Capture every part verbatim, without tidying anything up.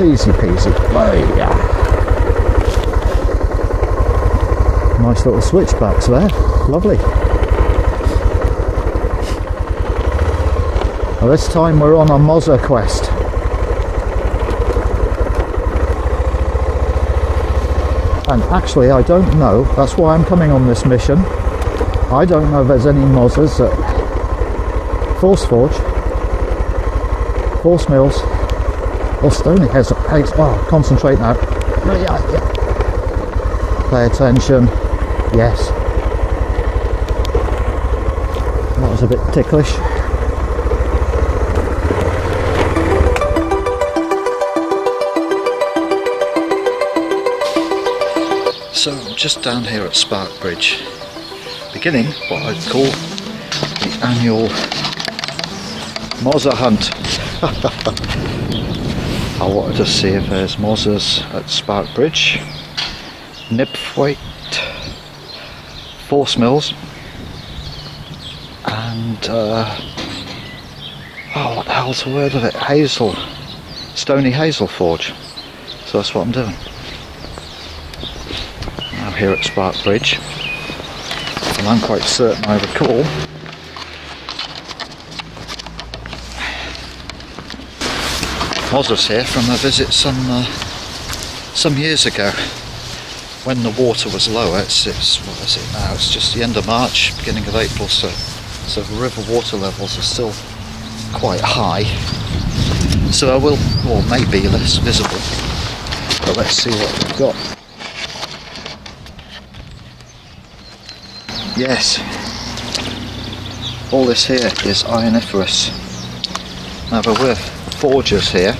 Easy peasy. Oh yeah. Nice little switchbacks there. Lovely. Now this time we're on a Mosser quest. And actually I don't know, that's why I'm coming on this mission. I don't know if there's any Mossers at Force Forge, Force Mills, or Stoney Hazel. Oh, concentrate now. Pay attention. Yes. That was a bit ticklish. So I'm just down here at Spark Bridge, beginning what I'd call the annual Mosser hunt. I wanted to see if there's Mossers at Spark Bridge, Nibthwaite, Force Mills, and uh, oh, what the hell's the word of it? Hazel, Stoney Hazel Forge. So that's what I'm doing. Here at Spark Bridge, and I'm quite certain I recall Mossers here from a visit some uh, some years ago when the water was low. It's, it's what is it now? It's just the end of March, beginning of April, so so the river water levels are still quite high. So I will, or maybe less visible. But let's see what we've got. Yes, all this here is Ioniferous. Now there were forges here,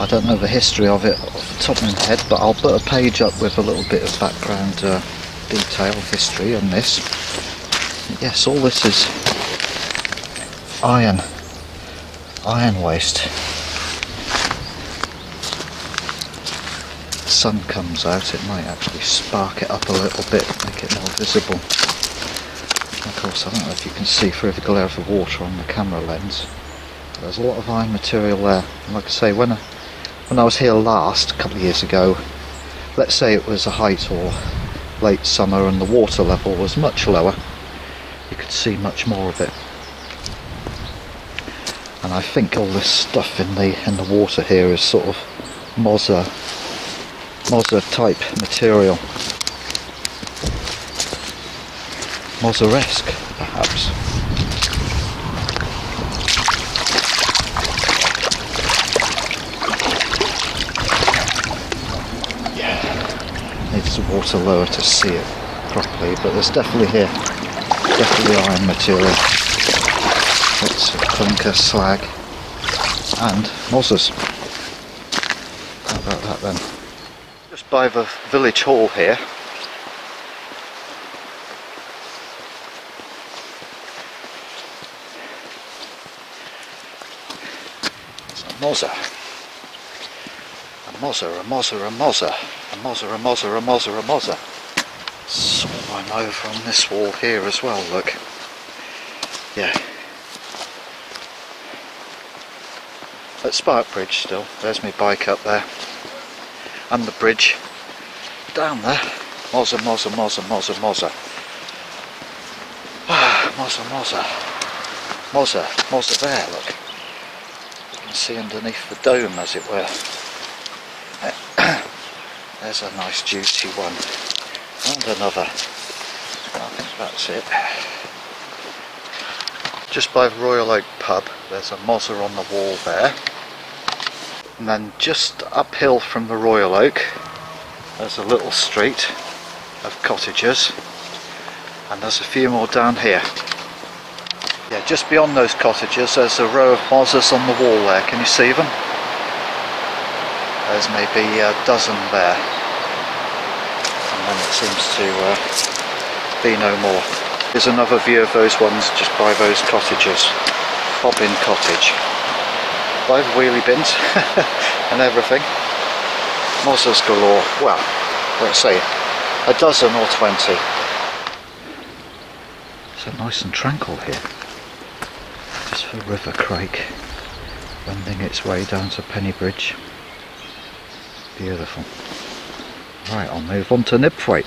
I don't know the history of it off the top of my head, but I'll put a page up with a little bit of background uh, detail, history on this. Yes, all this is iron, iron waste. Sun comes out, it might actually spark it up a little bit, make it more visible. Of course, I don't know if you can see through the glare of the water on the camera lens, but there's a lot of iron material there. And like I say, when I, when I was here last, a couple of years ago, let's say it was a height or late summer and the water level was much lower, you could see much more of it. And I think all this stuff in the in the water here is sort of Mosser Mosser type material, Mosser-esque perhaps. Yeah, needs the water lower to see it properly, but there's definitely here, definitely iron material. Lots of clinker, slag, and Mossers. How about that then? By the village hall here, it's a Mosser, a Mosser, a Mosser, a Mosser, a Mosser, a Mosser, a Mosser, a Mosser. Sort of I'm over on this wall here as well. Look, yeah, at Spark Bridge still. There's my bike up there. And the bridge down there. Mosser, Mosser, Mosser, Mosser, Mosser. Ah, Mosser, Mosser. Mosser, Mosser there, look. You can see underneath the dome, as it were. There's a nice juicy one. And another. I think that's it. Just by the Royal Oak pub, there's a Mosser on the wall there. And then just uphill from the Royal Oak, there's a little street of cottages, and there's a few more down here. Yeah, just beyond those cottages, there's a row of Mossers on the wall there. Can you see them? There's maybe a dozen there, and then it seems to uh, be no more. Here's another view of those ones just by those cottages, Bobbin Cottage. By the wheelie bins and everything. Mossers galore. Well, let's say a dozen or twenty. So nice and tranquil here. Just for river crake. wending its way down to Pennybridge. Beautiful. Right, I'll move on to Nibthwaite.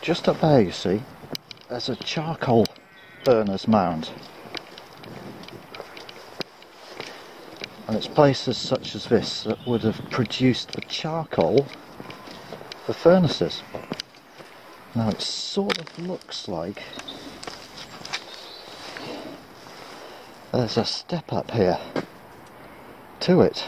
Just up there, you see, there's a charcoal burner's mound, and it's places such as this that would have produced the charcoal for furnaces. Now it sort of looks like there's a step up here to it.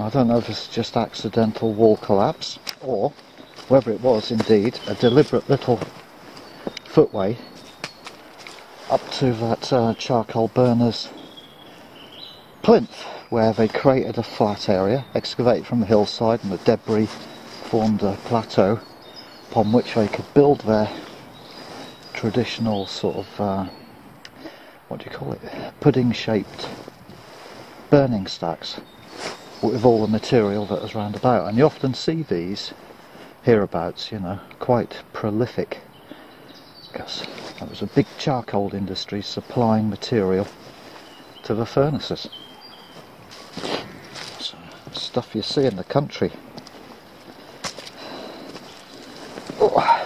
I don't know if it's just accidental wall collapse or whether it was indeed a deliberate little footway up to that uh, charcoal burner's plinth, where they created a flat area, excavated from the hillside, and the debris formed a plateau upon which they could build their traditional sort of, uh, what do you call it, pudding-shaped burning stacks, with all the material that was round about. And you often see these hereabouts, you know, quite prolific, because that was a big charcoal industry supplying material to the furnaces. So, stuff you see in the country. Oh.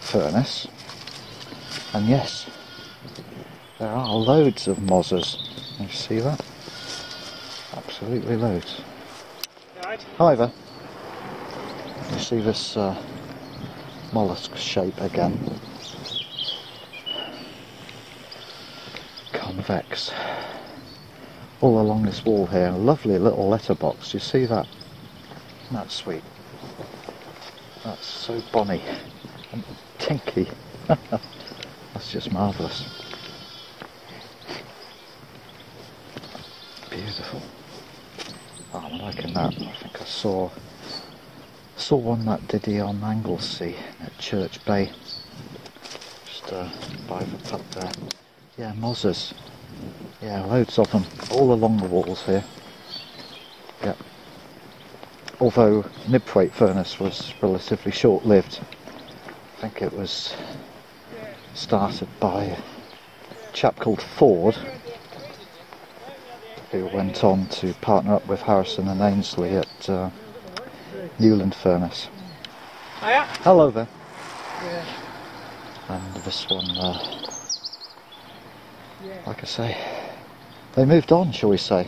Furnace, and yes, there are loads of Mossers. You see that? Absolutely loads. Right. However, you see this uh, mollusk shape again, convex, all along this wall here. Lovely little letterbox. You see that? That's sweet. That's so bonny. And tinky. That's just marvellous. Beautiful. Oh, I'm liking that. I think I saw saw one that diddy on Anglesey at Church Bay, just uh, by the pub there. Yeah, Mossers. Yeah, loads of them all along the walls here. Yep. Although Nibthwaite Furnace was relatively short-lived. I think it was started by a chap called Ford, who went on to partner up with Harrison and Ainsley at uh, Newland Furnace. Hiya. Hello there. Yeah. And this one, uh, like I say, they moved on, shall we say.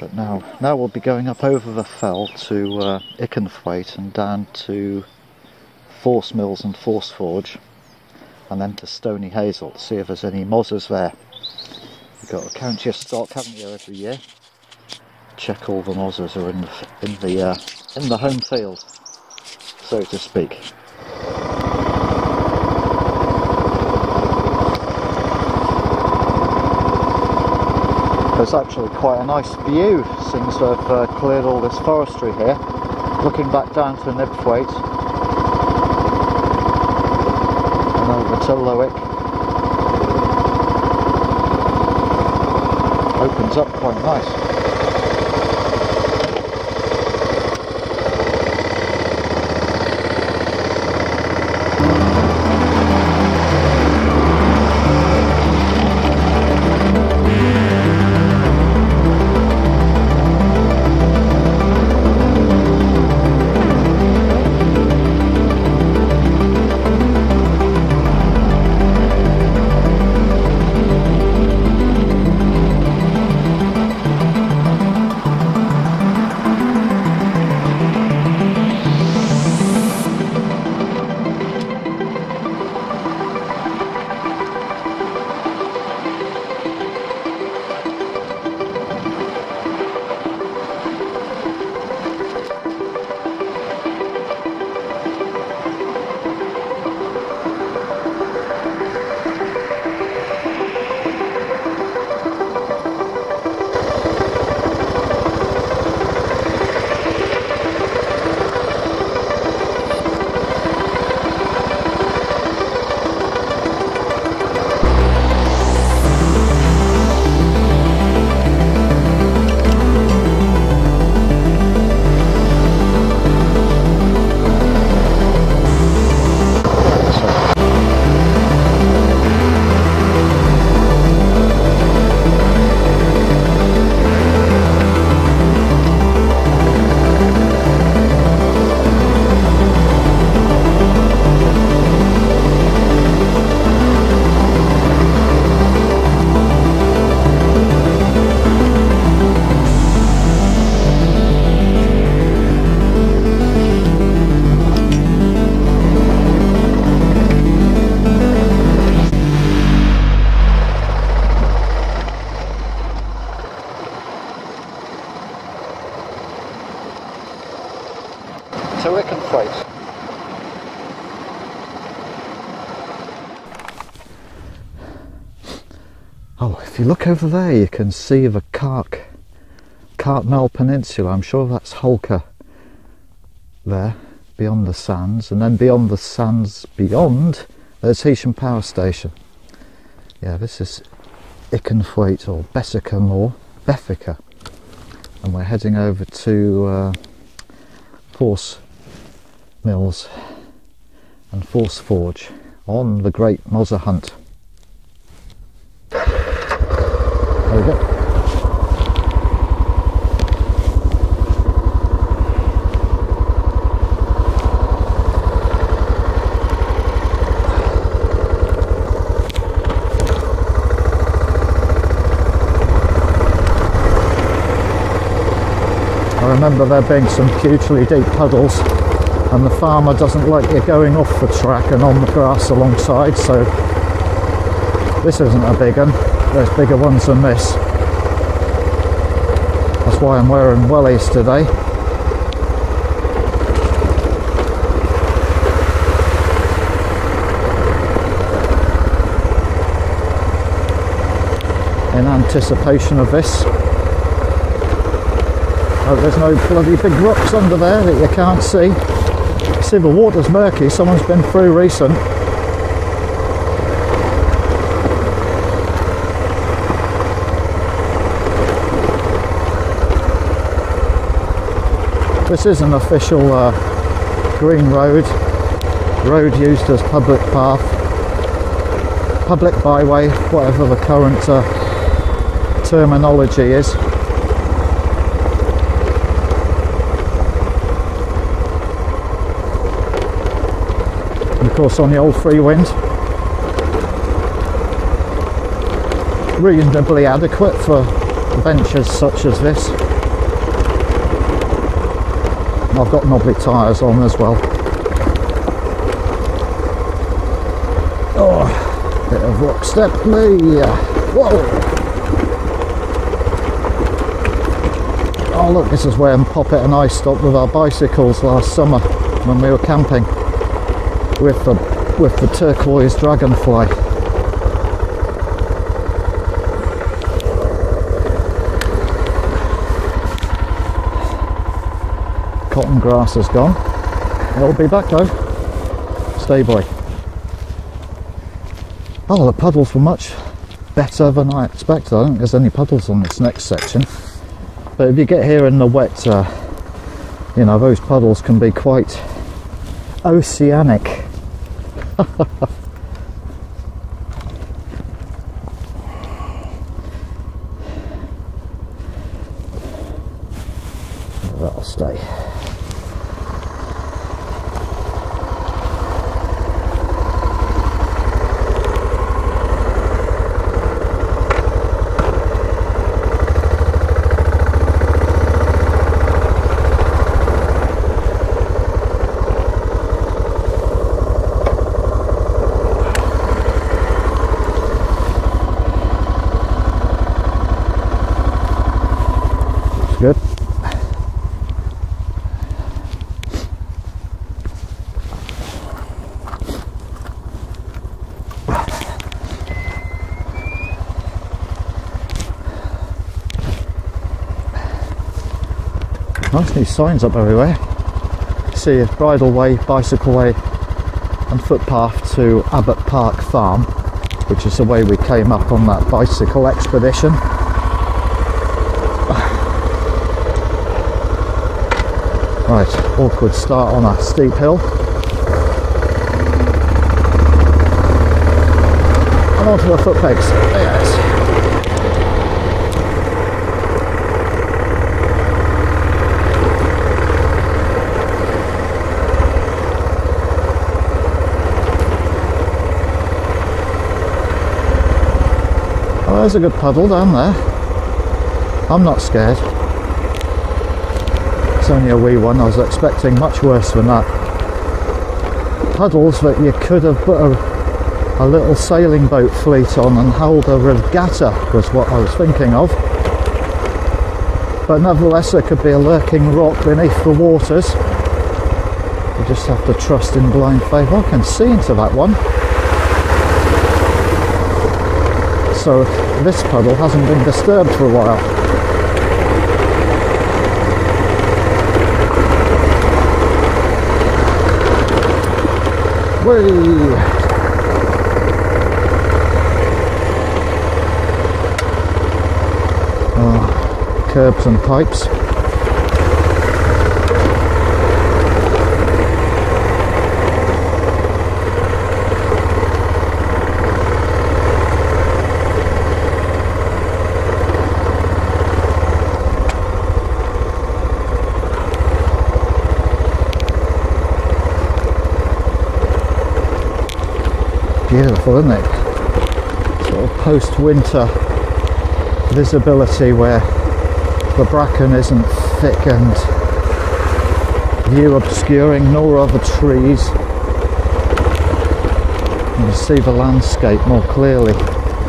But now, now we'll be going up over the fell to uh, Ickenthwaite and down to Force Mills and Force Forge, and then to Stoney Hazel to see if there's any Mossers there. You've got to count your stock, haven't you, every year? Check all the Mossers are in the in the uh, in the home field, so to speak. There's actually quite a nice view since I've uh, cleared all this forestry here, looking back down to Nibthwaite and over to Lowick. Opens up quite nice. If you look over there, you can see the Cark Cartmel Peninsula. I'm sure that's Holker there, beyond the sands, and then beyond the sands beyond, there's Heysham Power Station. Yeah, this is Ickenthwaite or Bessicombe or Beffica, and we're heading over to uh, Force Mills and Force Forge on the Great Mosser Hunt. There we go. I remember there being some hugely deep puddles, and the farmer doesn't like you going off the track and on the grass alongside, so this isn't a big one. There's bigger ones than this. That's why I'm wearing wellies today. In anticipation of this. Hope there's no bloody big rocks under there that you can't see. See, the water's murky, someone's been through recent. This is an official uh, green road, road used as public path. public byway, whatever the current uh, terminology is. And of course on the old Freewind, reasonably adequate for ventures such as this. And I've got knobbly tyres on as well. Oh, bit of rock step me. Whoa! Oh look, this is where Poppet and I stopped with our bicycles last summer when we were camping with the with the turquoise dragonfly. Cotton grass is gone. It'll be back though. Stay by. Oh, the puddles were much better than I expected. I don't think there's any puddles on this next section. But if you get here in the wet, uh, you know, those puddles can be quite oceanic. That'll stay. Good. Nice new signs up everywhere. See a bridleway, bicycleway and footpath to Abbott Park Farm, which is the way we came up on that bicycle expedition. Right, awkward start on a steep hill. And onto the foot pegs. Yes. Oh, there's a good puddle down there. I'm not scared. Only a wee one. I was expecting much worse than that. Puddles that you could have put a, a little sailing boat fleet on and held a regatta was what I was thinking of, but nevertheless there could be a lurking rock beneath the waters. You just have to trust in blind faith. I can see into that one, so this puddle hasn't been disturbed for a while. Oh, curbs and pipes. Beautiful, isn't it? Sort of post-winter visibility where the bracken isn't thick and view obscuring, nor are the trees. And you see the landscape more clearly.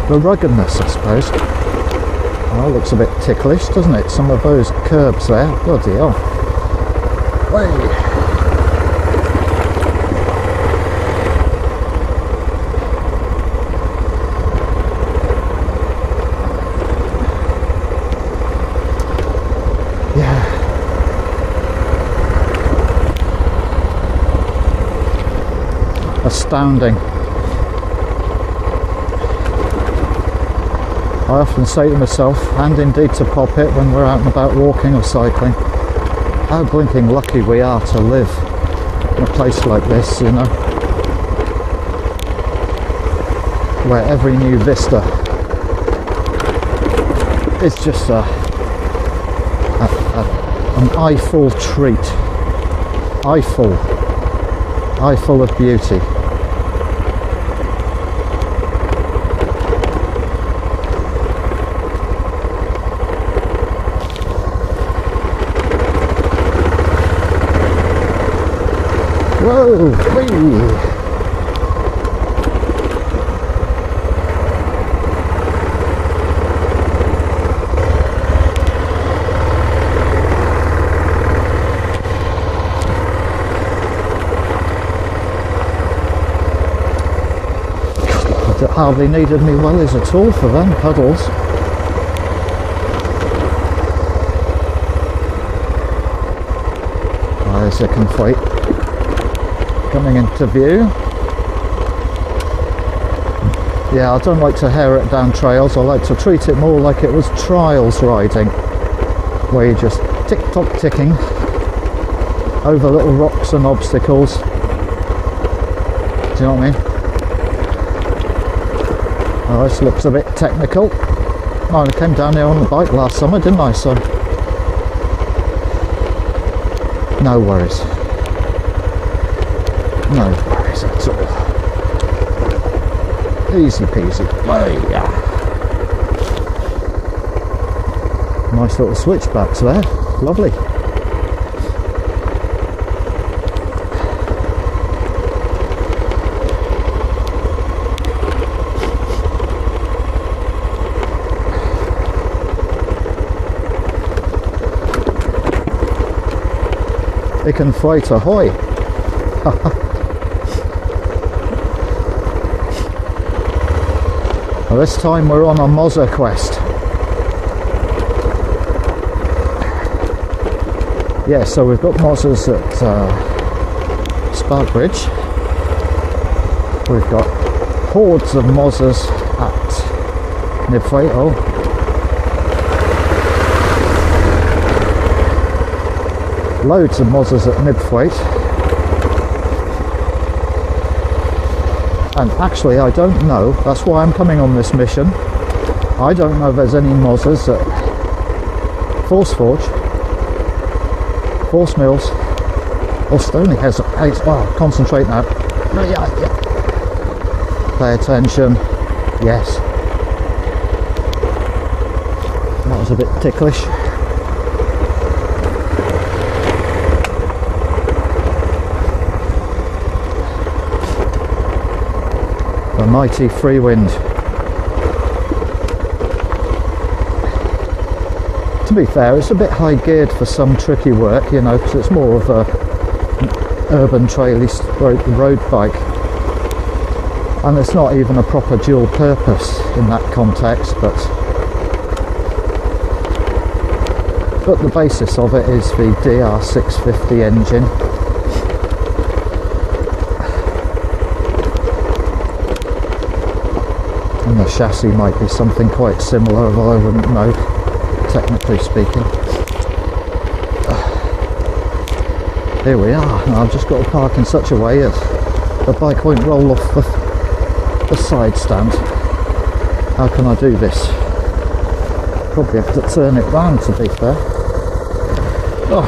The ruggedness, I suppose. Oh, looks a bit ticklish, doesn't it? Some of those curbs there. Bloody hell. Hey. Astounding. I often say to myself, and indeed to Poppet when we're out and about walking or cycling, how blinking lucky we are to live in a place like this, you know. where every new vista is just a, a, a, an eyeful treat, eyeful, eyeful of beauty. Whoa, whee. Hardly needed me wellies at all for them puddles. Oh, there's Ickenthwaite coming into view. Yeah, I don't like to hare it down trails, I like to treat it more like it was trials riding, where you're just tick-tock ticking over little rocks and obstacles. Do you know what I mean? Oh, this looks a bit technical. Oh, I came down here on the bike last summer, didn't I? So, no worries. No worries at all. Easy peasy. Oh, yeah. Nice little switchbacks there. Lovely. Ickenthwaite, ahoy! Well, this time we're on a Mosser quest. Yeah, so we've got Mossers at uh, Spark Bridge. We've got hordes of Mossers at Nibthwaite. Oh. Loads of Mossers at Nibthwaite, and actually I don't know, that's why I'm coming on this mission. I don't know if there's any Mossers at Force Forge, Force Mills, or Stoney Hazel. Oh, concentrate now. Pay attention. Yes. That was a bit ticklish. The mighty Freewind. To be fair, it's a bit high geared for some tricky work, you know, because it's more of a urban trail road bike, and it's not even a proper dual purpose in that context. But but the basis of it is the D R six fifty engine. The chassis might be something quite similar, although I wouldn't know, technically speaking. Uh, here we are. Now I've just got to park in such a way that the bike won't roll off the, the side stand. How can I do this? Probably have to turn it round, to be fair. Oh.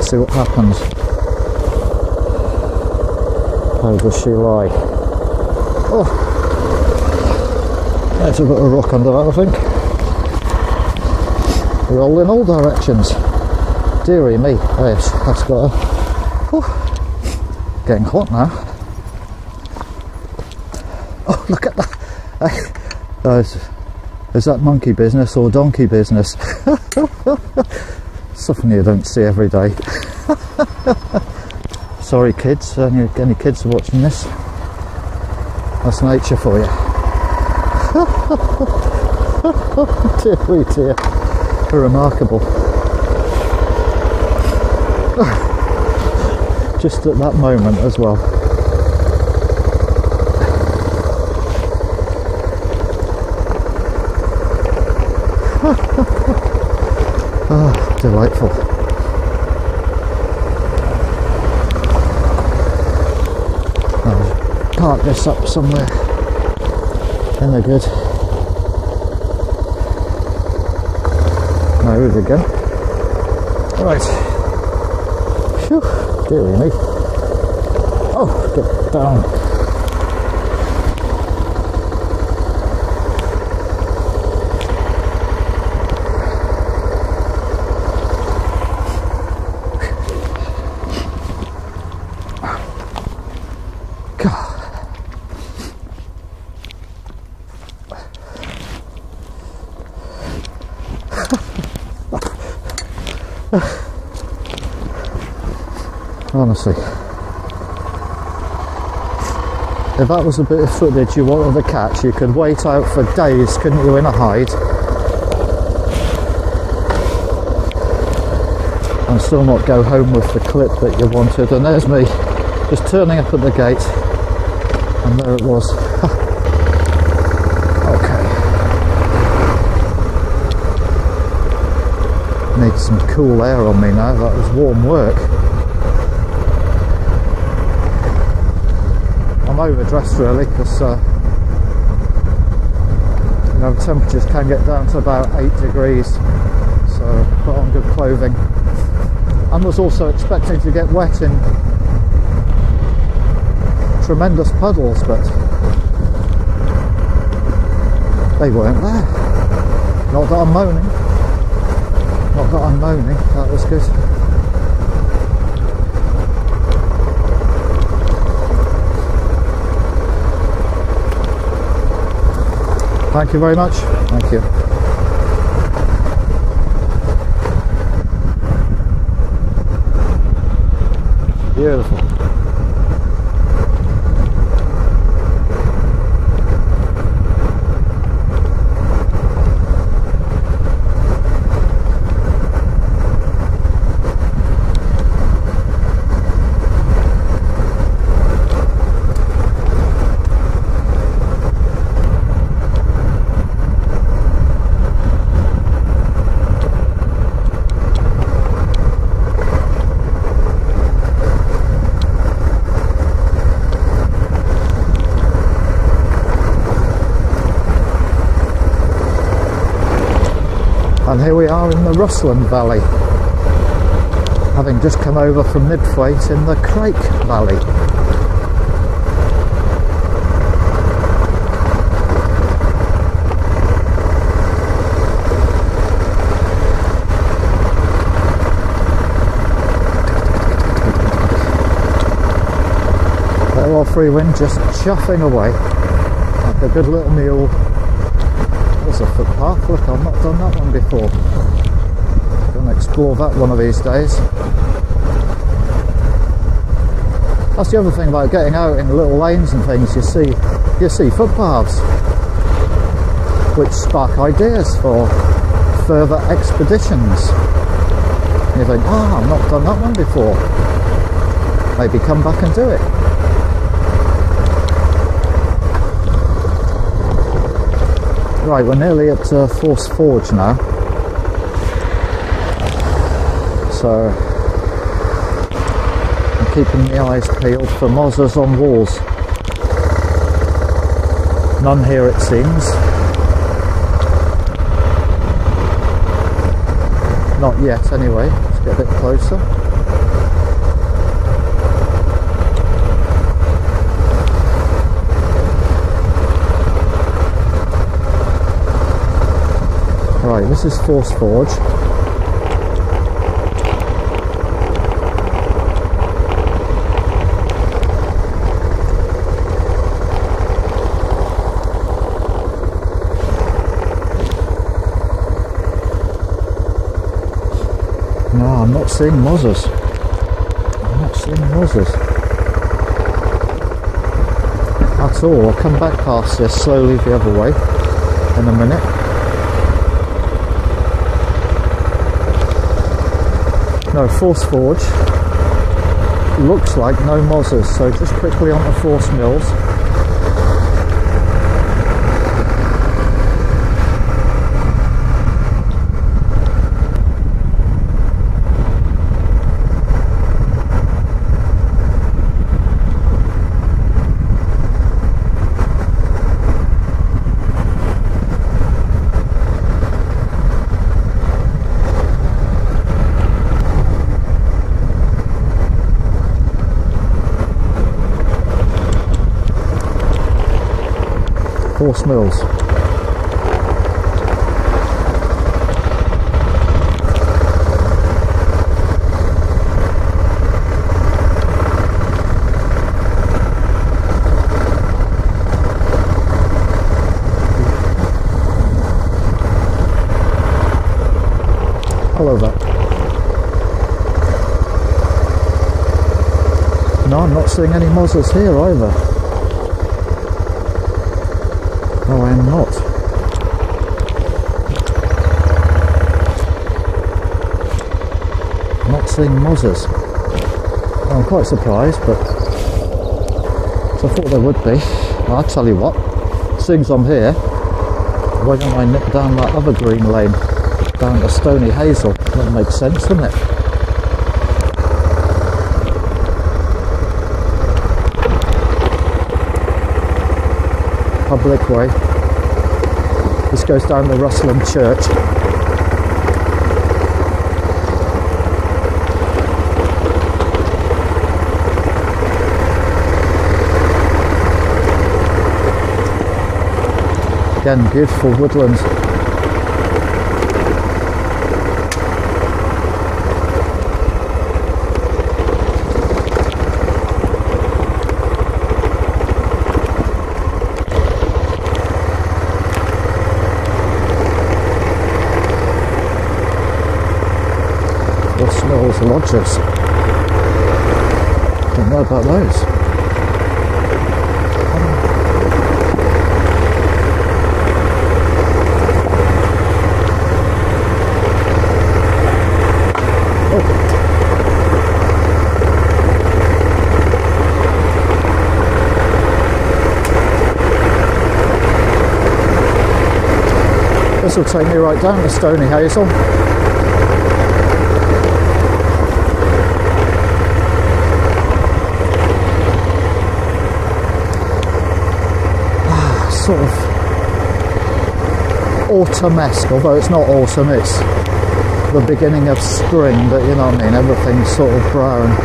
See what happens. How does she lie? Oh, there's a bit of rock under that, I think. Roll in all directions. Deary me, yes, that's got her. Oh, getting hot now. Oh, look at that. Uh, is, is that monkey business or donkey business? Something you don't see every day. Sorry kids, any, any kids are watching this, that's nature for you. Dear, wee dear, remarkable. Just at that moment as well. Oh, delightful. I'll park this up somewhere, then they're good. Now, here we go. Right. Phew, dearie me. Oh, get down. Honestly, if that was the bit of footage you wanted to catch, you could wait out for days, couldn't you, in a hide? And still not go home with the clip that you wanted. And there's me, just turning up at the gate, and there it was. Okay. Need some cool air on me now, that was warm work. Overdressed really, because uh, you know, temperatures can get down to about eight degrees, so put on good clothing. I was also expecting to get wet in tremendous puddles, but they weren't there. Not that I'm moaning, not that I'm moaning, that was good. Thank you very much. Thank you. Beautiful. And here we are in the Rusland Valley, having just come over from Nibthwaite in the Crake Valley. There are Freewind just chuffing away like a good little mule. There's a footpath, look, I've not done that one before. I'm going to explore that one of these days. That's the other thing about getting out in little lanes and things, you see, you see footpaths, which spark ideas for further expeditions. And you think, ah, oh, I've not done that one before. Maybe come back and do it. Right, we're nearly at uh, Force Forge now, so I'm keeping my eyes peeled for Mossers on walls. None here, it seems. Not yet, anyway. Let's get a bit closer. Right, this is Force Forge. No, I'm not seeing Mossers. I'm not seeing Mossers at all. I'll come back past this slowly the other way in a minute. No, Force Forge looks like no Mossers, so just quickly on the Force Mills. Force Mills. Hello there. No, I'm not seeing any Mossers here either. No, I am not. I'm not seeing Mossers. I'm quite surprised, but I thought there would be. I'll tell you what, seeing as I'm here, why don't I nip down that other green lane? Down to Stoney Hazel. That makes sense, doesn't it? Public way. This goes down to Rusland Church. Again, beautiful woodlands. Those lodges. Don't know about those. Oh. This will take me right down to Stoney Hazel. Sort of autumn-esque, although it's not autumn, it's the beginning of spring, but you know what I mean, everything's sort of brown,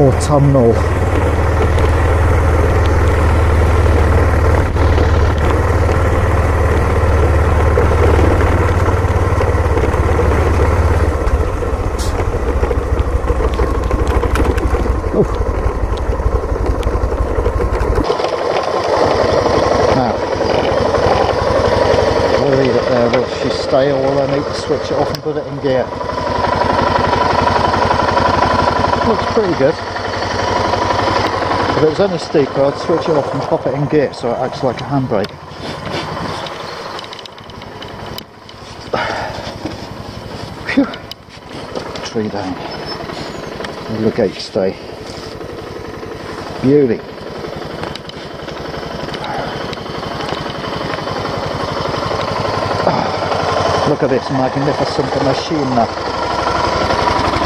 autumnal. Stay, or I need to switch it off and put it in gear. Looks pretty good. If it was any steeper, I'd switch it off and pop it in gear so it acts like a handbrake. Phew. Tree down. Look at it stay. Beauty. Look at this magnificent machine.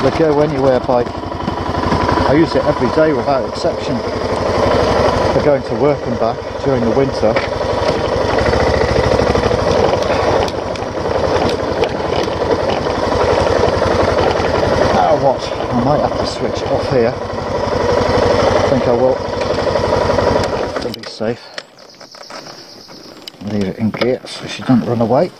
They go anywhere by... I use it every day without exception. For going to work and back during the winter. Now what? I might have to switch it off here. I think I will. To be safe. Leave it in gear so she doesn't run away.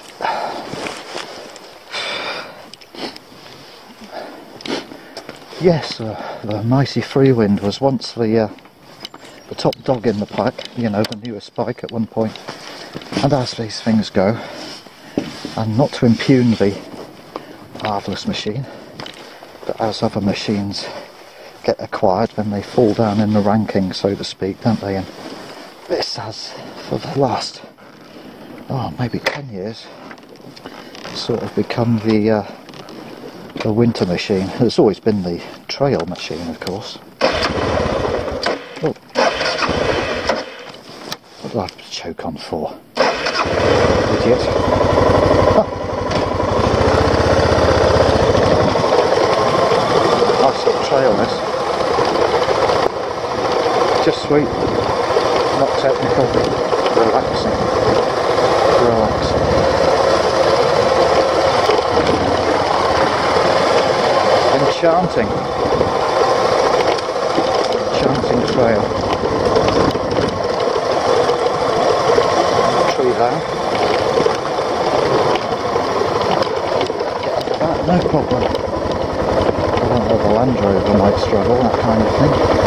Yes, uh, the mighty Freewind was once the uh, the top dog in the pack, you know, the newest bike at one point. And as these things go, and not to impugn the marvellous machine, but as other machines get acquired, then they fall down in the rankings, so to speak, don't they? And this has, for the last, oh, maybe ten years, sort of become the... Uh, the winter machine. It's always been the trail machine, of course. Oh. What do I have to choke on for? Idiot. Huh. Nice little trail, this. Just sweet. Not technical. Relaxing. Relaxing. Enchanting, enchanting trail. that. No problem. I don't know if the Land Rover might struggle, that kind of thing.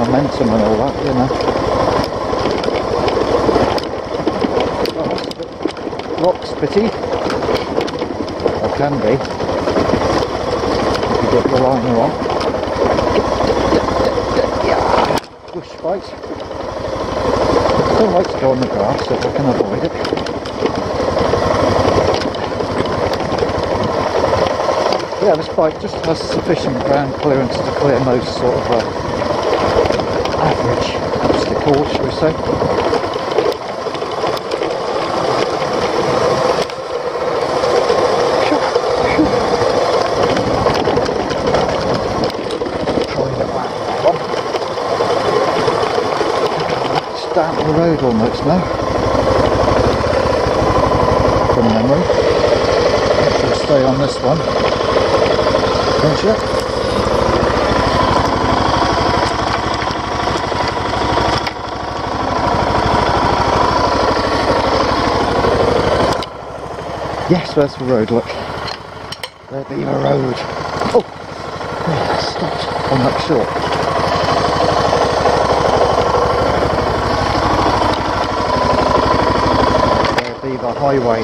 Momentum and all that, you know. Rocks, pity. Or can be. If you get the line wrong. Bush fight. I still like to go on the grass if I can avoid it. Yeah, this bike just has sufficient ground clearance to clear most sort of uh, average obstacle, shall we say. It's down the road almost now, from memory. She'll stay on this one, won't you? Yes, where's the road? Look, there be a road. Oh, yeah, stopped on that short. There be the highway.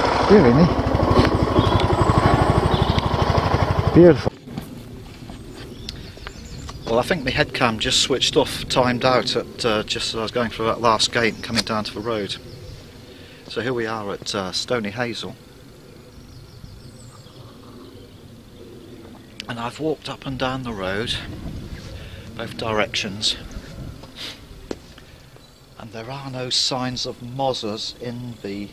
Oh. Really? Me. Beautiful. Well, I think my head cam just switched off, timed out at uh, just as I was going through that last gate and coming down to the road. So here we are at uh, Stoney Hazel. And I've walked up and down the road, both directions. And there are no signs of Mossers in the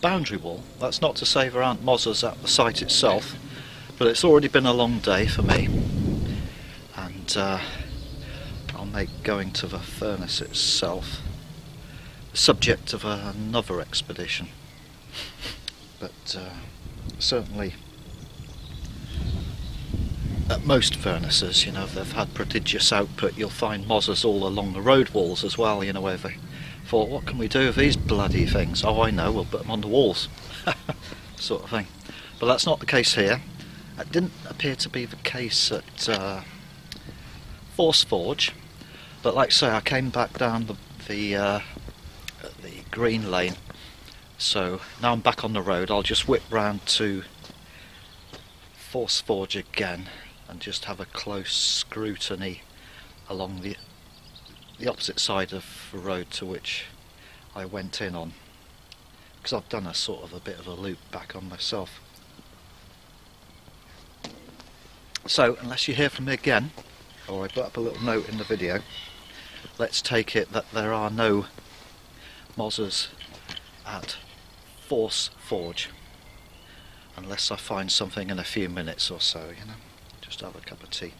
boundary wall. That's not to say there aren't Mossers at the site itself. But it's already been a long day for me, and uh, I'll make going to the furnace itself the subject of uh, another expedition. But uh, certainly at most furnaces, you know, if they've had prodigious output, you'll find Mossers all along the road walls as well, you know, where they thought, what can we do with these bloody things? Oh, I know, we'll put them on the walls, sort of thing. But that's not the case here. That didn't appear to be the case at uh, Force Forge, but like I say, I came back down the the, uh, the green lane, so now I'm back on the road. I'll just whip round to Force Forge again and just have a close scrutiny along the the opposite side of the road to which I went in on, because I've done a sort of a bit of a loop back on myself. So, unless you hear from me again, or I put up a little note in the video, let's take it that there are no Mossers at Force Forge. Unless I find something in a few minutes or so, you know. Just have a cup of tea.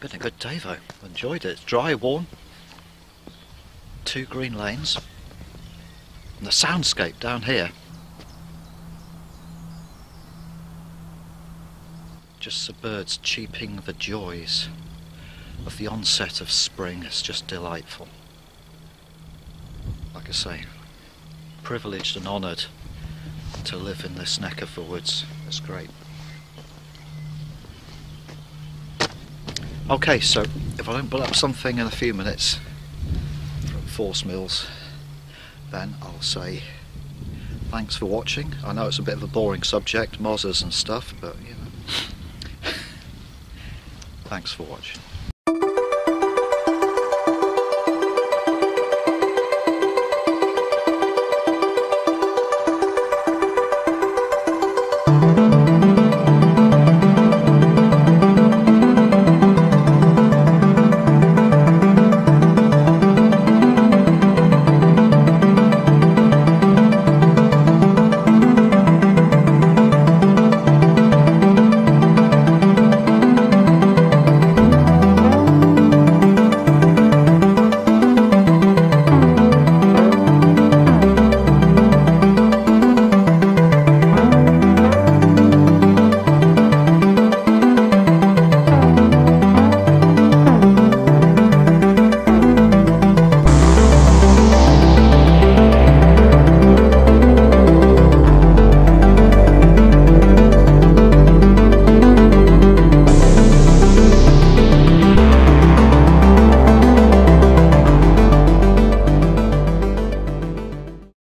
Been a good day though, enjoyed it. It's dry, warm, two green lanes, and the soundscape down here. Just the birds cheeping the joys of the onset of spring. It's just delightful. Like I say, privileged and honoured to live in this neck of the woods. It's great. Okay, so if I don't pull up something in a few minutes, Force Mills, then I'll say thanks for watching. I know it's a bit of a boring subject, Mossers and stuff, but you know. Thanks for watching.